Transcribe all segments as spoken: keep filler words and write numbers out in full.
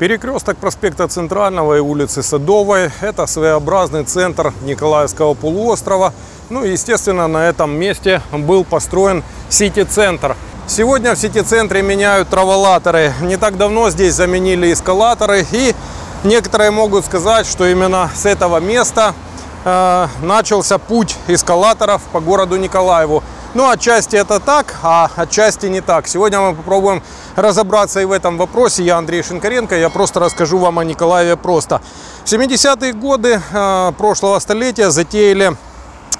Перекресток проспекта Центрального и улицы Садовой – это своеобразный центр Николаевского полуострова. Ну и, естественно, на этом месте был построен сити-центр. Сегодня в сити-центре меняют траволаторы. Не так давно здесь заменили эскалаторы. И некоторые могут сказать, что именно с этого места э, начался путь эскалаторов по городу Николаеву. Ну, отчасти это так, а отчасти не так. Сегодня мы попробуем разобраться и в этом вопросе. Я Андрей Шинкаренко, я просто расскажу вам о Николаеве просто. В семидесятые годы э, прошлого столетия затеяли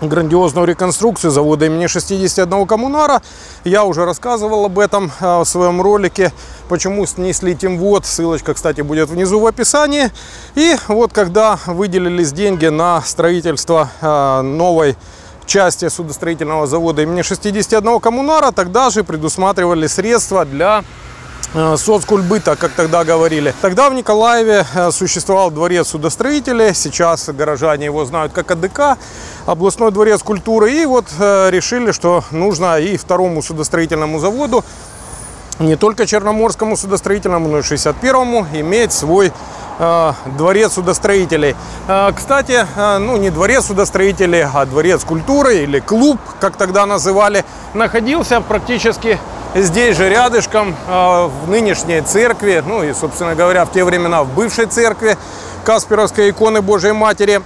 грандиозную реконструкцию завода имени шестидесяти одного коммунара. Я уже рассказывал об этом в своем ролике, почему снесли тимвод. Ссылочка, кстати, будет внизу в описании. И вот когда выделились деньги на строительство новой части судостроительного завода имени шестидесяти одного коммунара, тогда же предусматривали средства для соцкульбыта, как тогда говорили. Тогда в Николаеве существовал дворец судостроителей, сейчас горожане его знают как АДК, областной дворец культуры. И вот решили, что нужно и второму судостроительному заводу, не только Черноморскому судостроительному, но и шестьдесят первому, иметь свой э, дворец судостроителей. Э, кстати, э, ну не дворец судостроителей, а дворец культуры или клуб, как тогда называли, находился практически здесь же рядышком, э, в нынешней церкви, ну и, собственно говоря, в те времена в бывшей церкви Касперовской иконы Божьей Матери.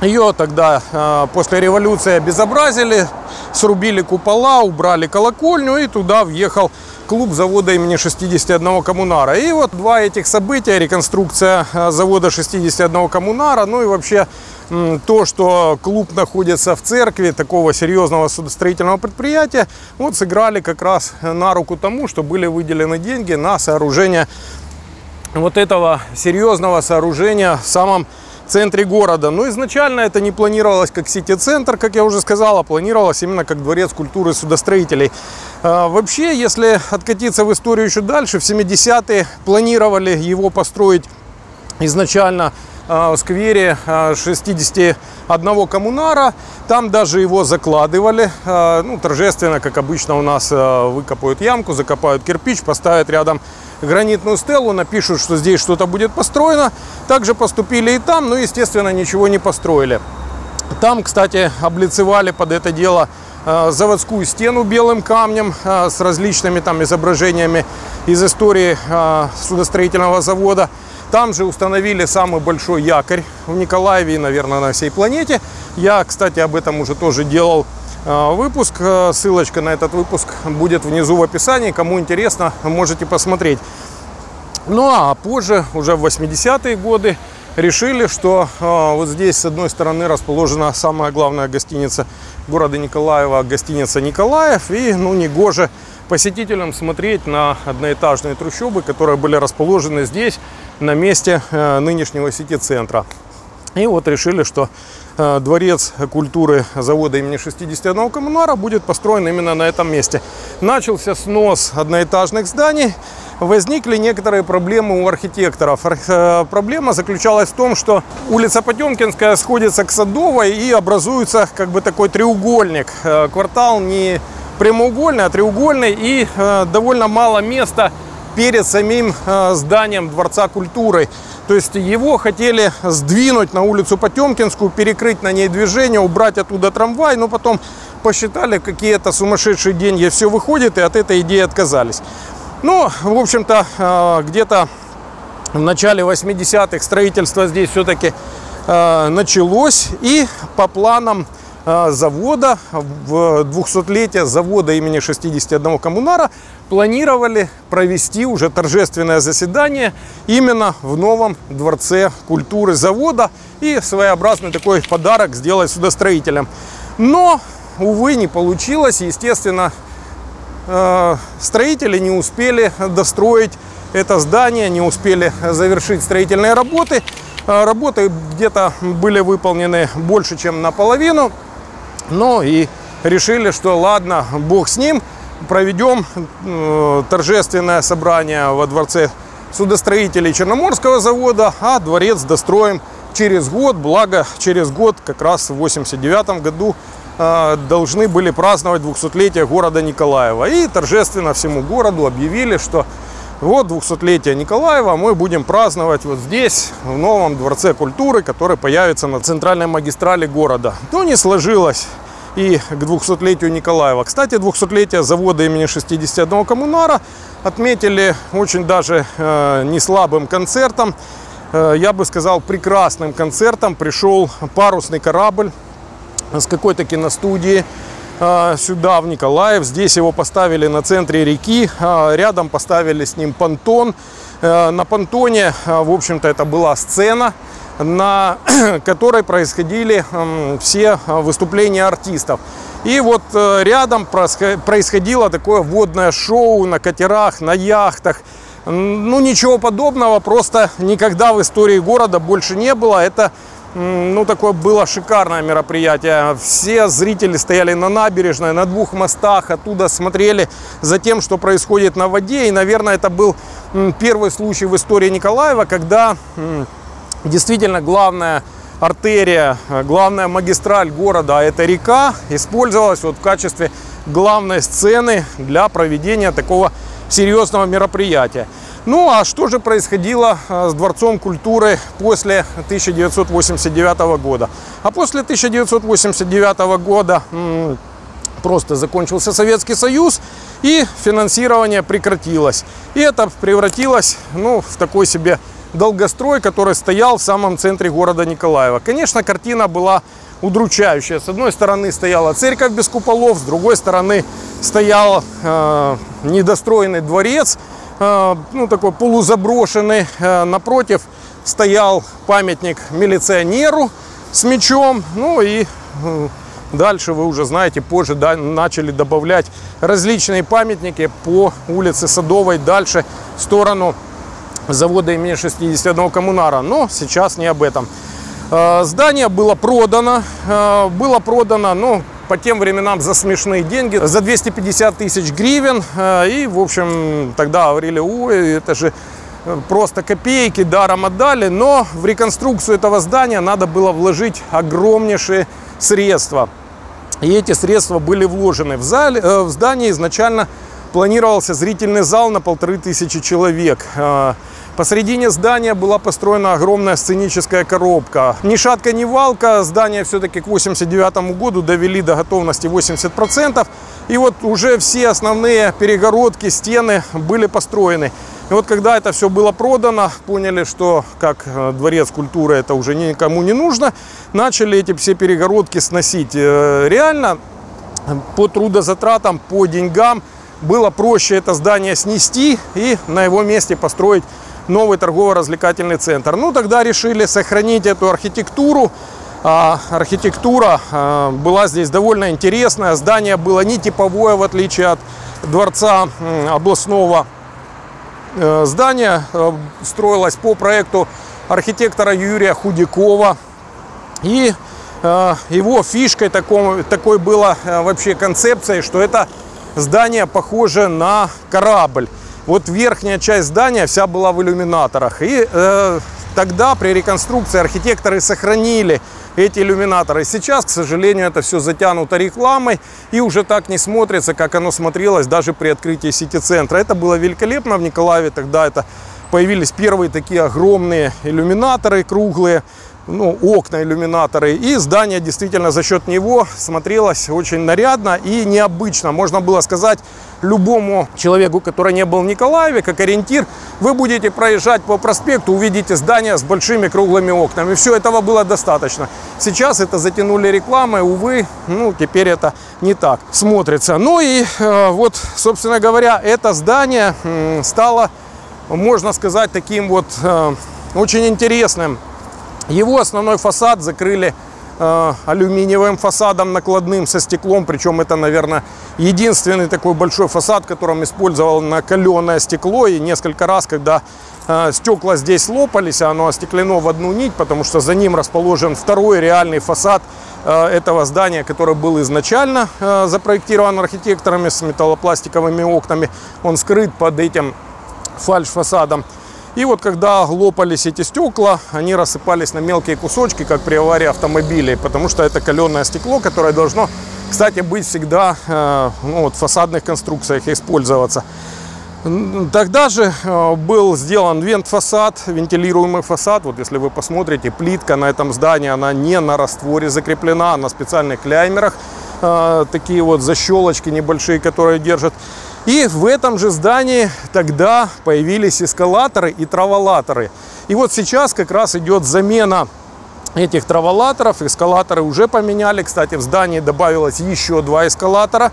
Ее тогда э, после революции обезобразили, срубили купола, убрали колокольню, и туда въехал клуб завода имени шестидесяти одного коммунара. И вот два этих события, реконструкция завода шестидесяти одного коммунара, ну и вообще то, что клуб находится в церкви такого серьезного судостроительного предприятия, вот сыграли как раз на руку тому, что были выделены деньги на сооружение вот этого серьезного сооружения в самом центре города. Но изначально это не планировалось как сити-центр, как я уже сказал, а планировалось именно как дворец культуры судостроителей. А, вообще, если откатиться в историю еще дальше, в семидесятые планировали его построить изначально а, в сквере а, шестидесяти одного коммунара. Там даже его закладывали, а, ну, торжественно, как обычно у нас, а, выкопают ямку, закопают кирпич, поставят рядом гранитную стелу, напишут, что здесь что-то будет построено. Также поступили и там, но, естественно, ничего не построили. Там, кстати, облицевали под это дело заводскую стену белым камнем с различными там изображениями из истории судостроительного завода. Там же установили самый большой якорь в Николаеве и, наверное, на всей планете. Я, кстати, об этом уже тоже делал выпуск. Ссылочка на этот выпуск будет внизу в описании. Кому интересно, можете посмотреть. Ну а позже, уже в восьмидесятые годы, решили, что вот здесь с одной стороны расположена самая главная гостиница города Николаева, гостиница «Николаев». И ну негоже посетителям смотреть на одноэтажные трущобы, которые были расположены здесь, на месте нынешнего сити-центра. И вот решили, что дворец культуры завода имени шестидесяти одного коммунара будет построен именно на этом месте. Начался снос одноэтажных зданий. Возникли некоторые проблемы у архитекторов. Проблема заключалась в том, что улица Потемкинская сходится к Садовой и образуется как бы такой треугольник. Квартал не прямоугольный, а треугольный, и довольно мало места перед самим зданием Дворца культуры. То есть его хотели сдвинуть на улицу Потемкинскую, перекрыть на ней движение, убрать оттуда трамвай, но потом посчитали, какие-то сумасшедшие деньги все выходит, и от этой идеи отказались. Ну, в общем-то, где-то в начале восьмидесятых строительство здесь все-таки началось, и по планам завода, в двухсотлетие завода имени шестидесяти одного коммунара, планировали провести уже торжественное заседание именно в новом дворце культуры завода и своеобразный такой подарок сделать судостроителям. Но, увы, не получилось. Естественно, строители не успели достроить это здание, не успели завершить строительные работы. Работы где-то были выполнены больше, чем наполовину. Ну и решили, что ладно, бог с ним, проведем э, торжественное собрание во дворце судостроителей Черноморского завода, а дворец достроим через год. Благо, через год, как раз в восемьдесят девятом году, э, должны были праздновать двухсотлетие города Николаева. И торжественно всему городу объявили, что Вот двухсотлетие Николаева мы будем праздновать вот здесь, в новом дворце культуры, который появится на центральной магистрали города. Но не сложилось и к двухсотлетию Николаева. Кстати, двухсотлетие завода имени шестидесяти одного коммунара отметили очень даже э, неслабым концертом. Э, я бы сказал, прекрасным концертом. Пришел парусный корабль с какой-то киностудии сюда, в Николаев. Здесь его поставили на центре реки, рядом поставили с ним понтон. На понтоне, в общем-то, это была сцена, на которой происходили все выступления артистов. И вот рядом происходило такое водное шоу на катерах, на яхтах. Ну, ничего подобного просто никогда в истории города больше не было. Это Ну, такое было шикарное мероприятие. Все зрители стояли на набережной, на двух мостах, оттуда смотрели за тем, что происходит на воде. И, наверное, это был первый случай в истории Николаева, когда действительно главная артерия, главная магистраль города, а это река, использовалась вот в качестве главной сцены для проведения такого серьезного мероприятия. Ну, а что же происходило с Дворцом культуры после тысяча девятьсот восемьдесят девятого года? А после тысяча девятьсот восемьдесят девятого года просто закончился Советский Союз, и финансирование прекратилось. И это превратилось, ну, в такой себе долгострой, который стоял в самом центре города Николаева. Конечно, картина была удручающая. С одной стороны стояла церковь без куполов, с другой стороны стоял э, недостроенный дворец, ну, такой полузаброшенный. Напротив стоял памятник милиционеру с мечом. Ну и дальше вы уже знаете, позже начали добавлять различные памятники по улице Садовой, дальше в сторону завода имени шестидесяти одного коммунара. Но сейчас не об этом. Здание было продано. Было продано, ну, по тем временам за смешные деньги, за двести пятьдесят тысяч гривен. И, в общем, тогда говорили, ой, это же просто копейки, даром отдали. Но в реконструкцию этого здания надо было вложить огромнейшие средства. И эти средства были вложены в, зале, в здание. Изначально планировался зрительный зал на полторы тысячи человек. Посредине здания была построена огромная сценическая коробка. Ни шатка, ни валка. Здание все-таки к восемьдесят девятому году довели до готовности восемьдесят процентов. И вот уже все основные перегородки, стены были построены. И вот когда это все было продано, поняли, что как дворец культуры это уже никому не нужно, начали эти все перегородки сносить. Реально, по трудозатратам, по деньгам, было проще это здание снести и на его месте построить новый торгово-развлекательный центр. Ну, тогда решили сохранить эту архитектуру. А, архитектура а, была здесь довольно интересная. Здание было не типовое, в отличие от дворца областного. Здание строилось по проекту архитектора Юрия Худякова. И а, его фишкой такой, такой была а, вообще концепция, что это здание похоже на корабль. Вот верхняя часть здания вся была в иллюминаторах. И э, тогда при реконструкции архитекторы сохранили эти иллюминаторы. Сейчас, к сожалению, это все затянуто рекламой и уже так не смотрится, как оно смотрелось даже при открытии сити-центра. Это было великолепно в Николаеве. Тогда это появились первые такие огромные иллюминаторы, круглые, ну, окна иллюминаторы. И здание действительно за счет него смотрелось очень нарядно и необычно. Можно было сказать любому человеку, который не был в Николаеве, как ориентир: вы будете проезжать по проспекту, увидите здание с большими круглыми окнами. Все, этого было достаточно. Сейчас это затянули рекламой, увы, ну, теперь это не так смотрится. Ну и э, вот, собственно говоря, это здание э, стало, можно сказать, таким вот э, очень интересным. Его основной фасад закрыли э, алюминиевым фасадом накладным со стеклом. Причем это, наверное, единственный такой большой фасад, в котором использовал накаленное стекло. И несколько раз, когда э, стекла здесь лопались, оно остеклено в одну нить, потому что за ним расположен второй реальный фасад э, этого здания, который был изначально э, запроектирован архитекторами с металлопластиковыми окнами. Он скрыт под этим фальш-фасадом. И вот когда лопались эти стекла, они рассыпались на мелкие кусочки, как при аварии автомобилей, потому что это каленое стекло, которое должно, кстати, быть всегда, ну, вот, в фасадных конструкциях использоваться. Тогда же был сделан вент-фасад, вентилируемый фасад. Вот если вы посмотрите, плитка на этом здании, она не на растворе закреплена, а на специальных кляймерах. Такие вот защелочки небольшие, которые держат. И в этом же здании тогда появились эскалаторы и траволаторы. И вот сейчас как раз идет замена этих траволаторов. Эскалаторы уже поменяли. Кстати, в здании добавилось еще два эскалатора.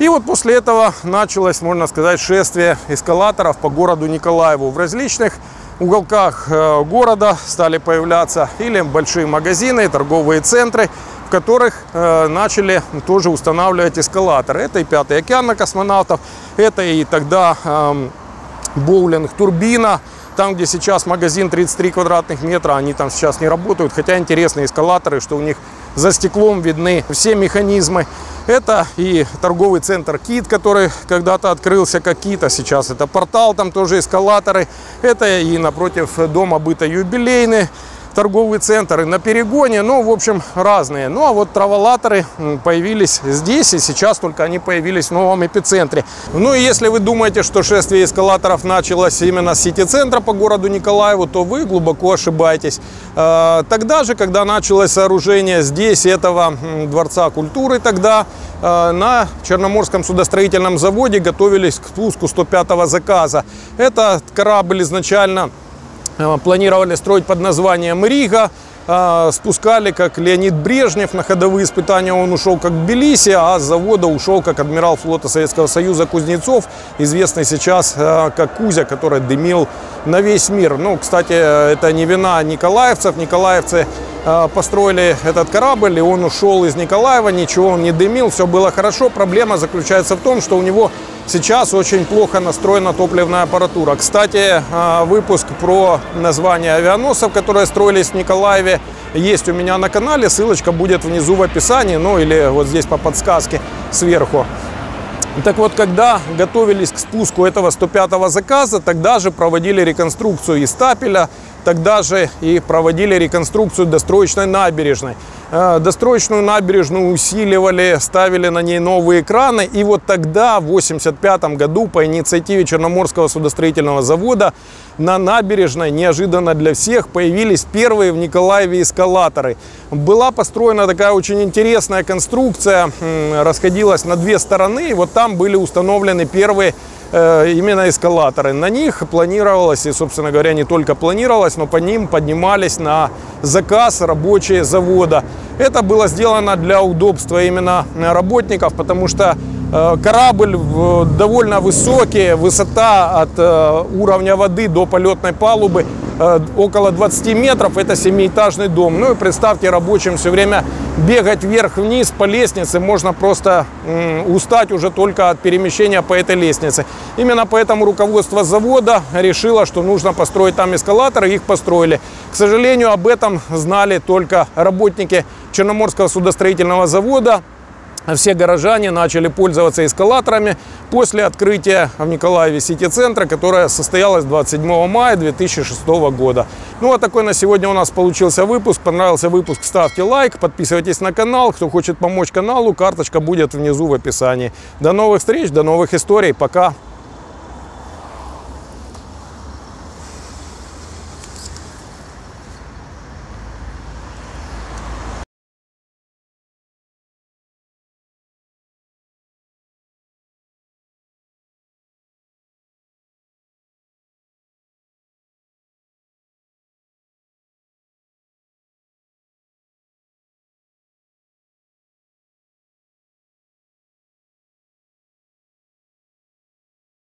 И вот после этого началось, можно сказать, шествие эскалаторов по городу Николаеву. В различных уголках города стали появляться или большие магазины, торговые центры, в которых начали тоже устанавливать эскалаторы. Это и Пятый океан космонавтов, это и тогда боулинг-турбина. Там, где сейчас магазин тридцать три квадратных метра, они там сейчас не работают. Хотя интересные эскалаторы, что у них за стеклом видны все механизмы. Это и торговый центр «Кит», который когда-то открылся как «Кит», а сейчас это портал, там тоже эскалаторы. Это и напротив дома «Быто-Юбилейный» торговый центр, и на перегоне, ну, в общем, разные. Ну, а вот траволаторы появились здесь, и сейчас только они появились в новом эпицентре. Ну, и если вы думаете, что шествие эскалаторов началось именно с сити-центра по городу Николаеву, то вы глубоко ошибаетесь. Тогда же, когда началось сооружение здесь этого дворца культуры, тогда на Черноморском судостроительном заводе готовились к спуску сто пятого заказа. Это корабль изначально планировали строить под названием «Рига», спускали как Леонид Брежнев, на ходовые испытания он ушел как Тбилиси, а с завода ушел как адмирал флота Советского Союза Кузнецов, известный сейчас как Кузя, который дымил на весь мир. Ну, кстати, это не вина николаевцев, николаевцы построили этот корабль, и он ушел из Николаева, ничего он не дымил, все было хорошо. Проблема заключается в том, что у него сейчас очень плохо настроена топливная аппаратура. Кстати, выпуск про название авианосцев, которые строились в Николаеве, есть у меня на канале, ссылочка будет внизу в описании, ну или вот здесь по подсказке сверху. Так вот, когда готовились к спуску этого сто пятого заказа, тогда же проводили реконструкцию и стапеля, тогда же и проводили реконструкцию достроечной набережной. Достроечную набережную усиливали, ставили на ней новые краны. И вот тогда, в тысяча девятьсот восемьдесят пятом году, по инициативе Черноморского судостроительного завода, на набережной, неожиданно для всех, появились первые в Николаеве эскалаторы. Была построена такая очень интересная конструкция, расходилась на две стороны. И вот там были установлены первые именно эскалаторы. На них планировалось, и, собственно говоря, не только планировалось, но по ним поднимались на заказ рабочие завода. Это было сделано для удобства именно работников, потому что корабль довольно высокий, высота от уровня воды до полетной палубы около двадцати метров, это семиэтажный дом. Ну и представьте, рабочим все время бегать вверх-вниз по лестнице, можно просто устать уже только от перемещения по этой лестнице. Именно поэтому руководство завода решило, что нужно построить там эскалаторы, их построили. К сожалению, об этом знали только работники Черноморского судостроительного завода. Все горожане начали пользоваться эскалаторами после открытия в Николаеве сити-центра, которое состоялось двадцать седьмого мая две тысячи шестого года. Ну а такой на сегодня у нас получился выпуск. Понравился выпуск, ставьте лайк, подписывайтесь на канал. Кто хочет помочь каналу, карточка будет внизу в описании. До новых встреч, до новых историй. Пока!